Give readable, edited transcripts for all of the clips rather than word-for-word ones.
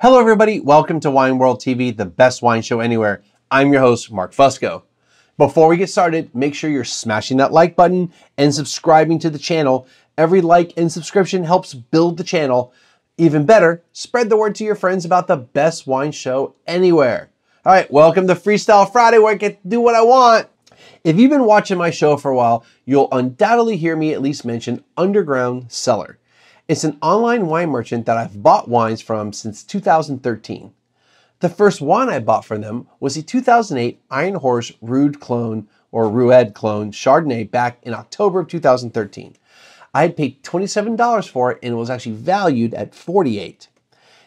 Hello everybody, welcome to Wine World TV, the best wine show anywhere. I'm your host, Mark Fusco. Before we get started, make sure you're smashing that like button and subscribing to the channel. Every like and subscription helps build the channel. Even better, spread the word to your friends about the best wine show anywhere. All right, welcome to Freestyle Friday where I get to do what I want. If you've been watching my show for a while, you'll undoubtedly hear me at least mention Underground Cellar. It's an online wine merchant that I've bought wines from since 2013. The first wine I bought from them was the 2008 Iron Horse Rued Clone Chardonnay back in October of 2013. I had paid $27 for it and it was actually valued at $48.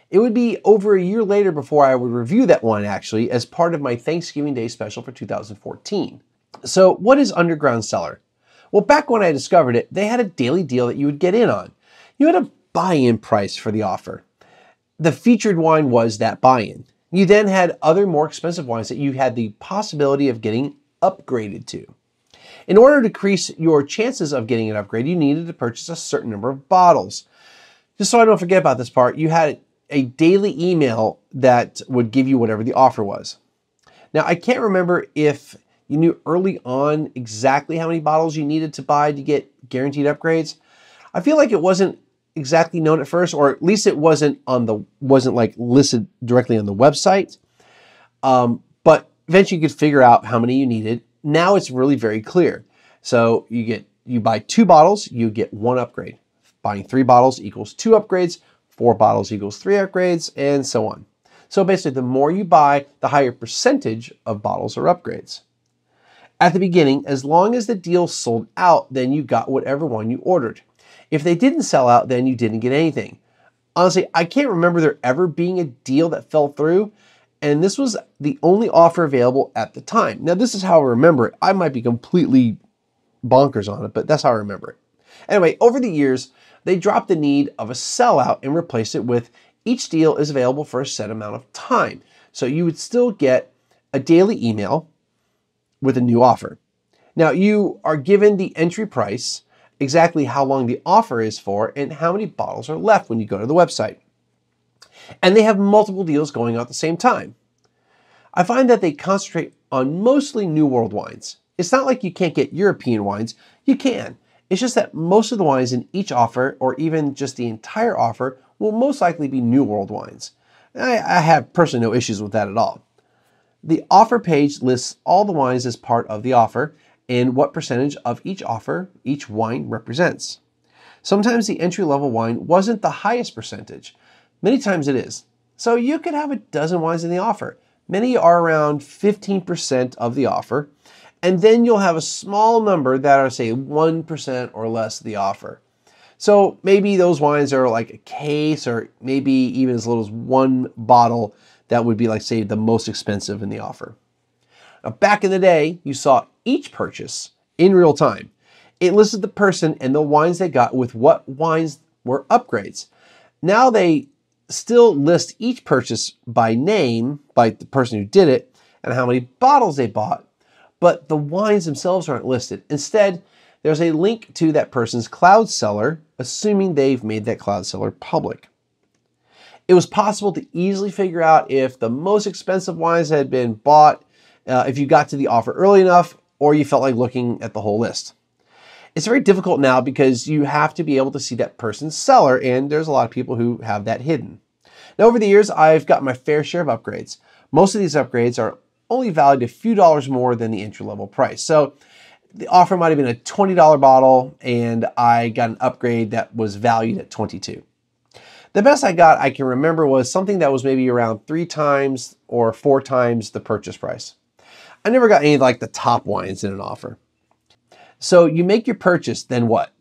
It would be over a year later before I would review that wine actually as part of my Thanksgiving Day special for 2014. So what is Underground Cellar? Well, back when I discovered it, they had a daily deal that you would get in on. You had a buy-in price for the offer. The featured wine was that buy-in. You then had other more expensive wines that you had the possibility of getting upgraded to. In order to increase your chances of getting an upgrade, you needed to purchase a certain number of bottles. Just so I don't forget about this part, you had a daily email that would give you whatever the offer was. Now, I can't remember if you knew early on exactly how many bottles you needed to buy to get guaranteed upgrades. I feel like it wasn't exactly known at first, or at least it wasn't like listed directly on the website. But eventually you could figure out how many you needed. Now it's really very clear. So you buy 2 bottles, you get 1 upgrade. Buying 3 bottles equals 2 upgrades, 4 bottles equals 3 upgrades, and so on. So basically the more you buy, the higher percentage of bottles are upgrades. At the beginning, as long as the deal sold out, then you got whatever one you ordered. If they didn't sell out, then you didn't get anything. Honestly, I can't remember there ever being a deal that fell through, and this was the only offer available at the time. Now, this is how I remember it. I might be completely bonkers on it, but that's how I remember it. Anyway, over the years, they dropped the need of a sellout and replaced it with each deal is available for a set amount of time. So you would still get a daily email with a new offer. Now, you are given the entry price, exactly how long the offer is for, and how many bottles are left when you go to the website. And they have multiple deals going on at the same time. I find that they concentrate on mostly New World wines. It's not like you can't get European wines, you can. It's just that most of the wines in each offer, or even just the entire offer, will most likely be New World wines. I have personally no issues with that at all. The offer page lists all the wines as part of the offer, and what percentage of each offer each wine represents. Sometimes the entry-level wine wasn't the highest percentage. Many times it is. So you could have 12 wines in the offer. Many are around 15% of the offer, and then you'll have a small number that are, say, 1% or less of the offer. So maybe those wines are like a case, or maybe even as little as 1 bottle that would be, like, say, the most expensive in the offer. Now, back in the day, you saw each purchase in real time. It listed the person and the wines they got with what wines were upgrades. Now they still list each purchase by name, by the person who did it, and how many bottles they bought, but the wines themselves aren't listed. Instead, there's a link to that person's cloud cellar, assuming they've made that cloud cellar public. It was possible to easily figure out if the most expensive wines had been bought if you got to the offer early enough, or you felt like looking at the whole list. It's very difficult now because you have to be able to see that person's cellar, and there's a lot of people who have that hidden. Now, over the years, I've got my fair share of upgrades. Most of these upgrades are only valued a few dollars more than the entry-level price. So the offer might have been a $20 bottle, and I got an upgrade that was valued at $22. The best I got I can remember was something that was maybe around 3 times or 4 times the purchase price. I never got any of like the top wines in an offer. So you make your purchase, then what?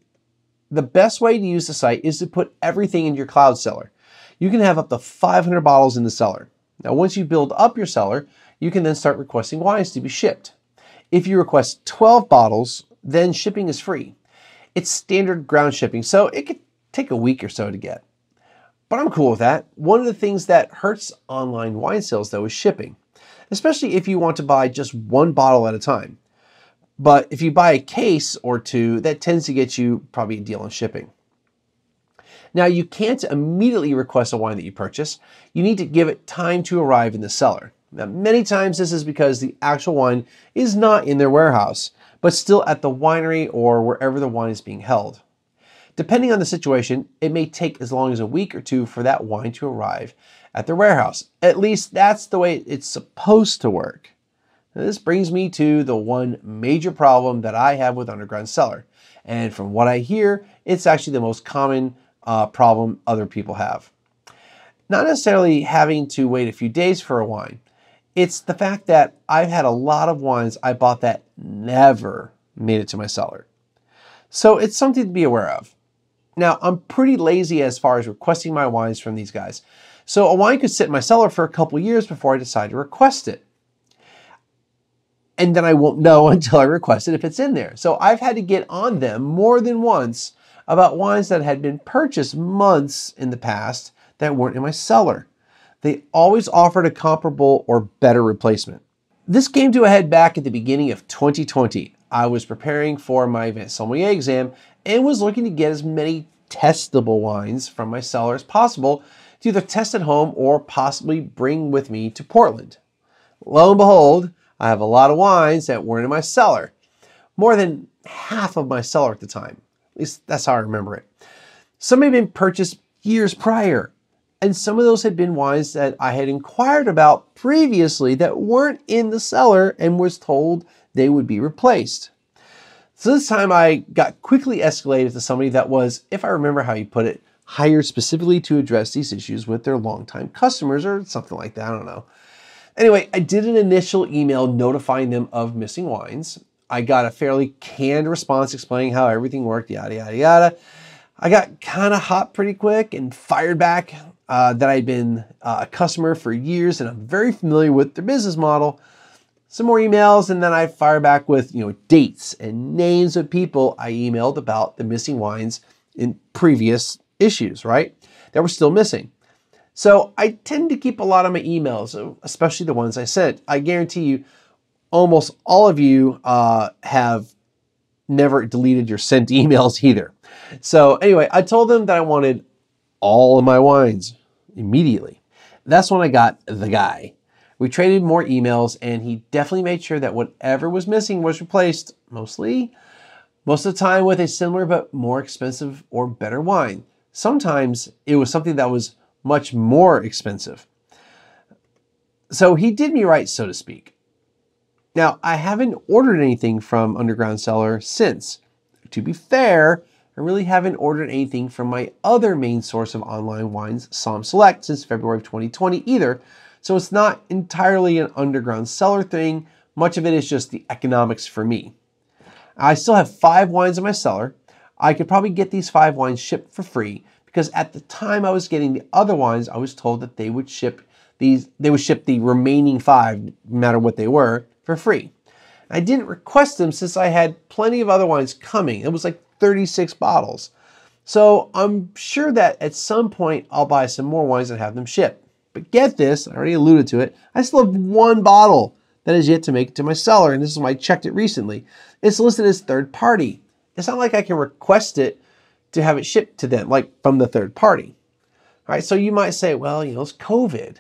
The best way to use the site is to put everything in your cloud cellar. You can have up to 500 bottles in the cellar. Now, once you build up your cellar, you can then start requesting wines to be shipped. If you request 12 bottles, then shipping is free. It's standard ground shipping, so it could take a week or so to get. But I'm cool with that. One of the things that hurts online wine sales though is shipping, especially if you want to buy just one bottle at a time. But if you buy a case or two, that tends to get you probably a deal on shipping. Now, you can't immediately request a wine that you purchase. You need to give it time to arrive in the cellar. Now, many times this is because the actual wine is not in their warehouse, but still at the winery or wherever the wine is being held. Depending on the situation, it may take as long as a week or two for that wine to arrive at their warehouse. At least that's the way it's supposed to work. Now, this brings me to the one major problem that I have with Underground Cellar. And from what I hear, it's actually the most common problem other people have. Not necessarily having to wait a few days for a wine. It's the fact that I've had a lot of wines I bought that never made it to my cellar. So it's something to be aware of. Now, I'm pretty lazy as far as requesting my wines from these guys. So a wine could sit in my cellar for a couple years before I decide to request it. And then I won't know until I request it if it's in there. So I've had to get on them more than once about wines that had been purchased months in the past that weren't in my cellar. They always offered a comparable or better replacement. This came to a head back at the beginning of 2020. I was preparing for my advanced sommelier exam and was looking to get as many testable wines from my cellar as possible to either test at home or possibly bring with me to Portland. Lo and behold, I have a lot of wines that weren't in my cellar. More than half of my cellar at the time. At least that's how I remember it. Some had been purchased years prior. And some of those had been wines that I had inquired about previously that weren't in the cellar and was told they would be replaced. So this time I got quickly escalated to somebody that was, if I remember how you put it, hired specifically to address these issues with their longtime customers or something like that, I don't know. Anyway, I did an initial email notifying them of missing wines. I got a fairly canned response explaining how everything worked, yada, yada, yada. I got kind of hot pretty quick and fired back that I'd been a customer for years and I'm very familiar with their business model. Some more emails, and then I fire back with, dates and names of people I emailed about the missing wines in previous issues, right? That were still missing. So I tend to keep a lot of my emails, especially the ones I sent. I guarantee you, almost all of you have never deleted your sent emails either. So anyway, I told them that I wanted all of my wines immediately. That's when I got the guy. We traded more emails and he definitely made sure that whatever was missing was replaced, most of the time with a similar but more expensive or better wine. Sometimes it was something that was much more expensive. So he did me right, so to speak. Now, I haven't ordered anything from Underground Cellar since. To be fair, I really haven't ordered anything from my other main source of online wines, Sommelier Select, since February of 2020 either. So it's not entirely an Underground Cellar thing. Much of it is just the economics for me. I still have 5 wines in my cellar. I could probably get these 5 wines shipped for free because at the time I was getting the other wines, I was told that they would ship the remaining 5, no matter what they were, for free. I didn't request them since I had plenty of other wines coming. It was like 36 bottles. So I'm sure that at some point I'll buy some more wines and have them shipped. But get this, I already alluded to it, I still have 1 bottle that is yet to make it to my cellar, and this is why I checked it recently. It's listed as third party. It's not like I can request it to have it shipped to them, like from the third party. All right, so you might say, well, it's COVID.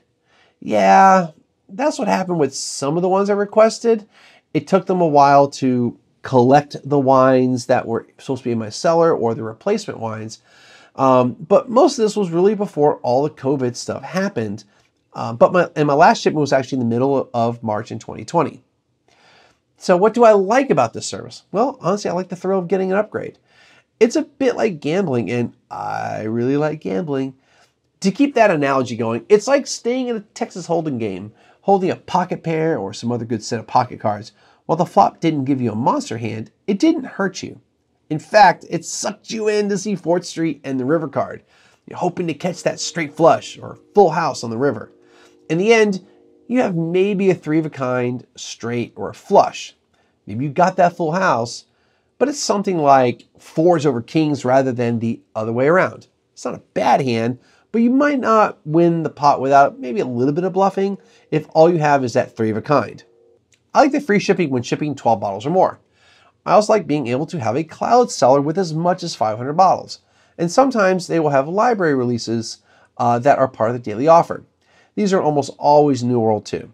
Yeah, that's what happened with some of the ones I requested. It took them a while to collect the wines that were supposed to be in my cellar or the replacement wines. But most of this was really before all the COVID stuff happened. But my last shipment was actually in the middle of March in 2020. So what do I like about this service? Well, honestly, I like the thrill of getting an upgrade. It's a bit like gambling, and I really like gambling. To keep that analogy going, it's like staying in a Texas Hold'em game, holding a pocket pair or some other good set of pocket cards. While the flop didn't give you a monster hand, it didn't hurt you. In fact, it sucked you in to see 4th Street and the river card. You're hoping to catch that straight flush or full house on the river. In the end, you have maybe a 3 of a kind, straight, or a flush. Maybe you got that full house, but it's something like fours over kings rather than the other way around. It's not a bad hand, but you might not win the pot without maybe a little bit of bluffing if all you have is that three of a kind. I like the free shipping when shipping 12 bottles or more. I also like being able to have a cloud cellar with as much as 500 bottles. And sometimes they will have library releases that are part of the daily offer. These are almost always New World too.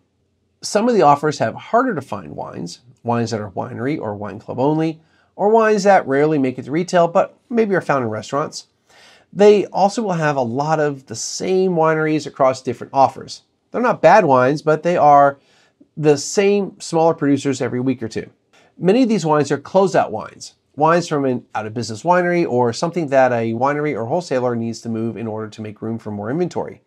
Some of the offers have harder to find wines, wines that are winery or wine club only, or wines that rarely make it to retail but maybe are found in restaurants. They also will have a lot of the same wineries across different offers. They're not bad wines, but they are the same smaller producers every week or two. Many of these wines are closeout wines, wines from an out-of-business winery or something that a winery or wholesaler needs to move in order to make room for more inventory.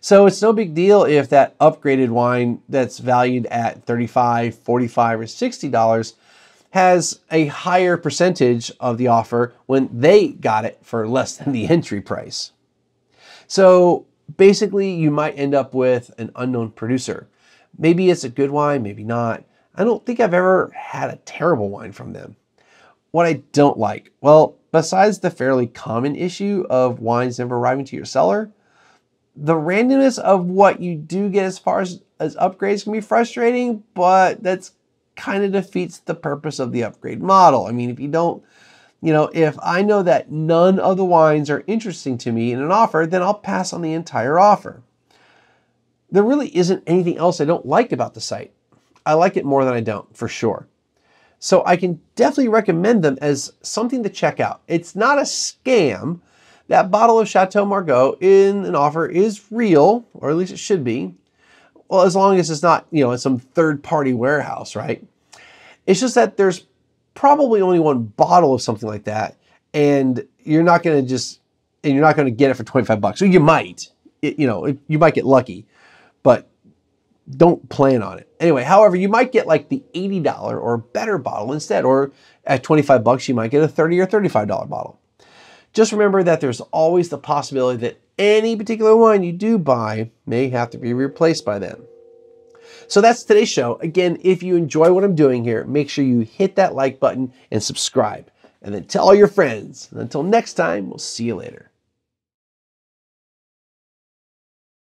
So it's no big deal if that upgraded wine that's valued at $35, $45, or $60 has a higher percentage of the offer when they got it for less than the entry price. So basically you might end up with an unknown producer. Maybe it's a good wine, maybe not. I don't think I've ever had a terrible wine from them. What I don't like, well, besides the fairly common issue of wines never arriving to your cellar, the randomness of what you do get as far as upgrades can be frustrating, but that's kind of defeats the purpose of the upgrade model. I mean, if you don't, you know, if I know that none of the wines are interesting to me in an offer, then I'll pass on the entire offer. There really isn't anything else I don't like about the site. I like it more than I don't, for sure. So I can definitely recommend them as something to check out. It's not a scam. That bottle of Chateau Margaux in an offer is real, or at least it should be. Well, as long as it's not, you know, in some third-party warehouse, right? It's just that there's probably only one bottle of something like that, and you're not going to get it for 25 bucks. So you might, you might get lucky, but don't plan on it. Anyway, however, you might get like the $80 or better bottle instead, or at 25 bucks, you might get a $30 or $35 bottle. Just remember that there's always the possibility that any particular wine you do buy may have to be replaced by them. So that's today's show. Again, if you enjoy what I'm doing here, make sure you hit that like button and subscribe. And then tell all your friends. And until next time, we'll see you later.